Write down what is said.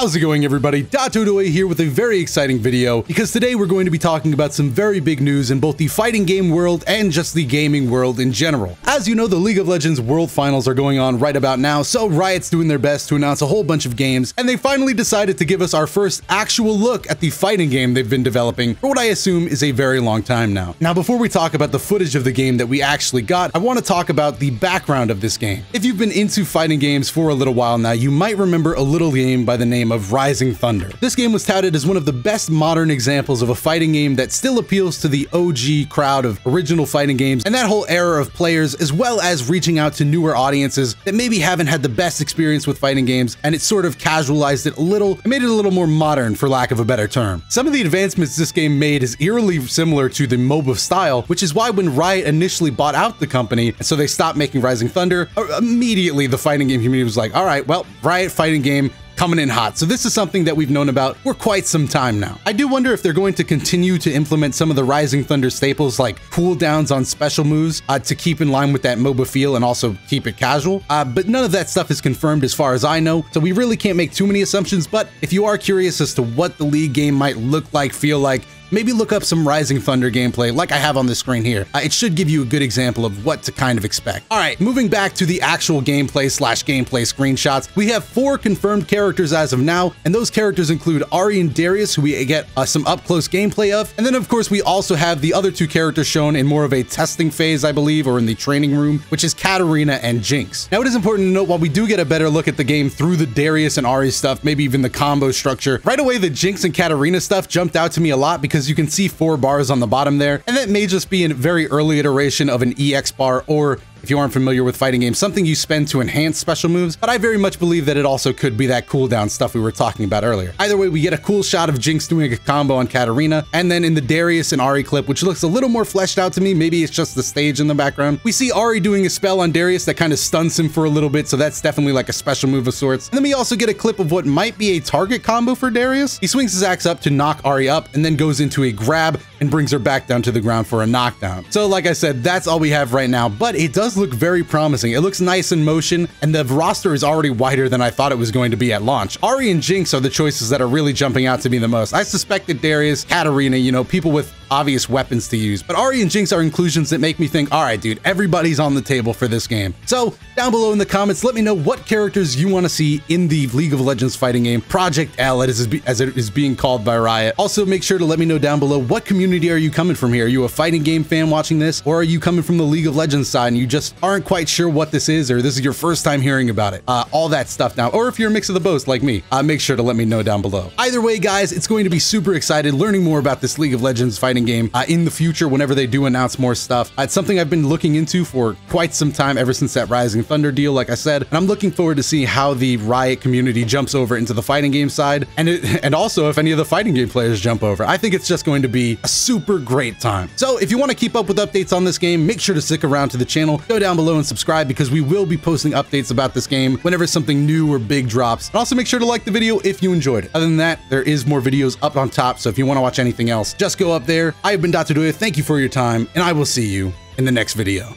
How's it going, everybody? DotoDoya here with a very exciting video, because today we're going to be talking about some very big news in both the fighting game world and just the gaming world in general. As you know, the League of Legends World Finals are going on right about now, so Riot's doing their best to announce a whole bunch of games, and they finally decided to give us our first actual look at the fighting game they've been developing for what I assume is a very long time now. Now, before we talk about the footage of the game that we actually got, I want to talk about the background of this game. If you've been into fighting games for a little while now, you might remember a little game by the name of Rising Thunder. This game was touted as one of the best modern examples of a fighting game that still appeals to the OG crowd of original fighting games and that whole era of players, as well as reaching out to newer audiences that maybe haven't had the best experience with fighting games, and it sort of casualized it a little and made it a little more modern, for lack of a better term. Some of the advancements this game made is eerily similar to the MOBA style, which is why when Riot initially bought out the company, and so they stopped making Rising Thunder, immediately the fighting game community was like, all right, well, Riot fighting game coming in hot. So this is something that we've known about for quite some time now. I do wonder if they're going to continue to implement some of the Rising Thunder staples like cooldowns on special moves to keep in line with that MOBA feel and also keep it casual. But none of that stuff is confirmed as far as I know, so we really can't make too many assumptions. But if you are curious as to what the League game might look like, feel like, maybe look up some Rising Thunder gameplay like I have on the screen here. It should give you a good example of what to kind of expect. All right, moving back to the actual gameplay slash gameplay screenshots, we have 4 confirmed characters as of now, and those characters include Ahri and Darius, who we get some up-close gameplay of, and then of course we also have the other 2 characters shown in more of a testing phase, I believe, or in the training room, which is Katarina and Jinx. Now, it is important to note, while we do get a better look at the game through the Darius and Ahri stuff, maybe even the combo structure, right away the Jinx and Katarina stuff jumped out to me a lot, because you can see 4 bars on the bottom there, and that may just be a very early iteration of an EX bar, or if you aren't familiar with fighting games, something you spend to enhance special moves, but I very much believe that it also could be that cooldown stuff we were talking about earlier. Either way, we get a cool shot of Jinx doing a combo on Katarina, and then in the Darius and Ahri clip, which looks a little more fleshed out to me, maybe it's just the stage in the background, we see Ahri doing a spell on Darius that kind of stuns him for a little bit, so that's definitely like a special move of sorts. And then we also get a clip of what might be a target combo for Darius. He swings his axe up to knock Ahri up, and then goes into a grab and brings her back down to the ground for a knockdown. So like I said, that's all we have right now, but it does look very promising. It looks nice in motion, and the roster is already wider than I thought it was going to be at launch. Ahri and Jinx are the choices that are really jumping out to me the most. I suspected Darius, Katarina, you know, people with obvious weapons to use, but Ahri and Jinx are inclusions that make me think, all right, dude, everybody's on the table for this game. So down below in the comments, let me know what characters you want to see in the League of Legends fighting game, Project L, as it is being called by Riot. Also, make sure to let me know down below, what community are you coming from here? Are you a fighting game fan watching this, or are you coming from the League of Legends side and you just aren't quite sure what this is, or this is your first time hearing about it? All that stuff now, or if you're a mix of the both like me, make sure to let me know down below. Either way, guys, it's going to be super excited learning more about this League of Legends fighting game in the future whenever they do announce more stuff. It's something I've been looking into for quite some time, ever since that Rising Thunder deal, like I said, and I'm looking forward to seeing how the Riot community jumps over into the fighting game side, and also if any of the fighting game players jump over. I think it's just going to be a super great time. So if you want to keep up with updates on this game, make sure to stick around to the channel, go down below and subscribe, because we will be posting updates about this game whenever something new or big drops. And also make sure to like the video if you enjoyed it. Other than that, there is more videos up on top, so if you want to watch anything else, just go up there. I have been DotoDoya, thank you for your time, and I will see you in the next video.